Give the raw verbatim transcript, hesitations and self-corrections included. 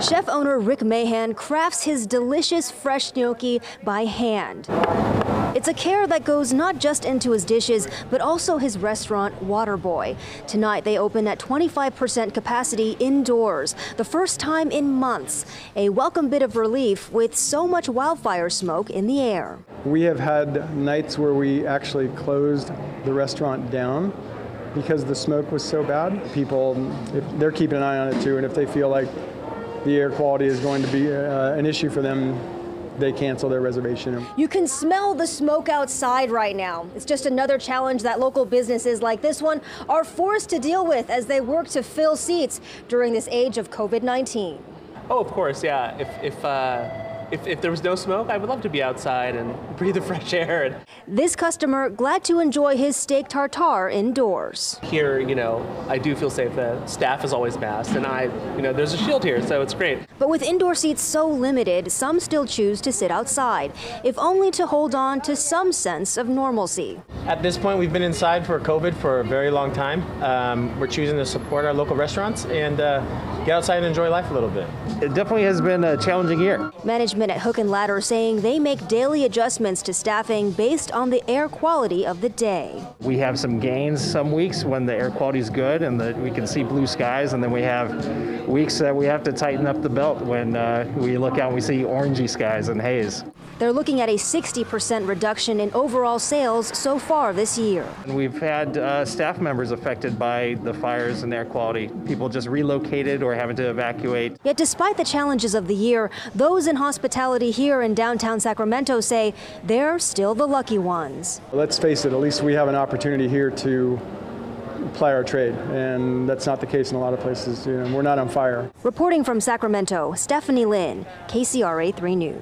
Chef owner Rick Mahan crafts his delicious fresh gnocchi by hand. It's a care that goes not just into his dishes, but also his restaurant, Waterboy. Tonight, they open at twenty-five percent capacity indoors, the first time in months. A welcome bit of relief with so much wildfire smoke in the air. We have had nights where we actually closed the restaurant down because the smoke was so bad. People, if they're keeping an eye on it too, and if they feel like the air quality is going to be uh, an issue for them, they cancel their reservation. You can smell the smoke outside right now. It's just another challenge that local businesses like this one are forced to deal with as they work to fill seats during this age of COVID nineteen. Oh, of course, yeah. If, if, uh... If, if there was no smoke, I would love to be outside and breathe the fresh air. This customer glad to enjoy his steak tartare indoors. Here, you know, I do feel safe. The staff is always masked, and I, you know, there's a shield here, so it's great. But with indoor seats so limited, some still choose to sit outside, if only to hold on to some sense of normalcy. At this point, we've been inside for COVID for a very long time. Um, we're choosing to support our local restaurants and uh, get outside and enjoy life a little bit. It definitely has been a challenging year. Management at Hook and Ladder saying they make daily adjustments to staffing based on the air quality of the day. We have some gains some weeks when the air quality is good and the, we can see blue skies, and then we have weeks that we have to tighten up the belt when uh, we look out and we see orangey skies and haze. They're looking at a sixty percent reduction in overall sales so far this year. And we've had uh, staff members affected by the fires and air quality. People just relocated or having to evacuate. Yet despite the challenges of the year, those in hospitality here in downtown Sacramento say they're still the lucky ones. Let's face it, at least we have an opportunity here to apply our trade, and that's not the case in a lot of places. You know, we're not on fire. Reporting from Sacramento, Stephanie Lynn, K C R A three News.